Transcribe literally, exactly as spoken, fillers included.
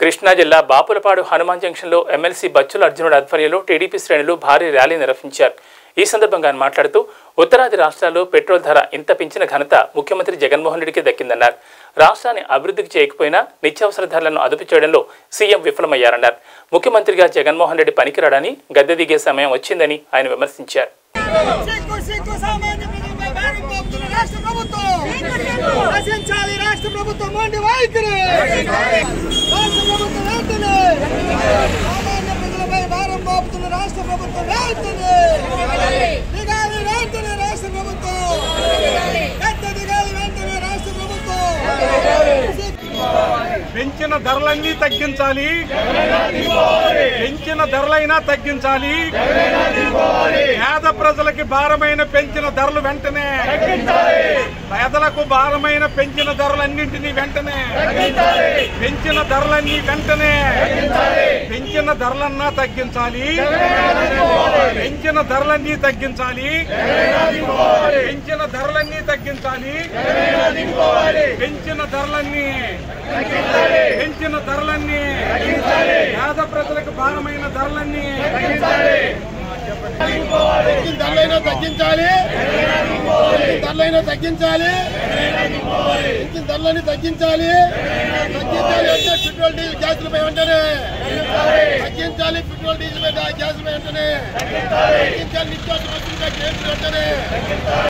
కృష్ణా జిల్లా బాపులపాడు హనుమాన్ జంక్షన్లో ఎమ్మెల్సీ బచ్చుల అర్జునుడు ఆధ్వర్యంలో టీడీపీ శ్రేణులు భారీ ర్యాలీ నిర్వహించారు. ఈ సందర్భంగా ఆయన మాట్లాడుతూ ఉత్తరాది రాష్ట్రాల్లో పెట్రోల్ ధర ఇంత పెంచిన ఘనత ముఖ్యమంత్రి జగన్మోహన్ రెడ్డికి దక్కిందన్నారు. రాష్ట్రాన్ని అభివృద్ధికి చేయకపోయినా నిత్యావసర ధరలను అదుపు చేయడంలో సీఎం విఫలమయ్యారన్నారు. ముఖ్యమంత్రిగా జగన్మోహన్ రెడ్డి పనికిరాడని గద్దె దిగే సమయం వచ్చిందని ఆయన విమర్శించారు. పెంచిన ధరలన్నీ తగ్గించాలి, పెంచిన ధరలైనా తగ్గించాలి, పేద ప్రజలకి భారమైన పెంచిన ధరలు వెంటనే, పేదలకు భారమైన పెంచిన ధరలన్నింటినీ వెంటనే, పెంచిన ధరలన్నీ వెంటనే, పెంచిన ధరలన్నా తగ్గించాలి, పెంచిన ధరలన్నీ తగ్గించాలి, పెంచిన ధరలన్నీ తగ్గించాలి, పెంచిన ధరలన్నీ పెంచిన ధరలన్నీ పేద ప్రజలకు భారమైన ధరలన్నీ ధరలైనా తగ్గించాలి, ధరలైనా తగ్గించాలి, పెంచిన ధరలని తగ్గించాలి. తగ్గించాలి అంటే పెట్రోల్ డీజిల్ గ్యాసులపై వెంటనే తగ్గించాలి, పెట్రోల్ డీజిల్ గ్యాసులపై వెంటనే తగ్గించాలి, నిత్యావసర వస్తువులపై వెంటనే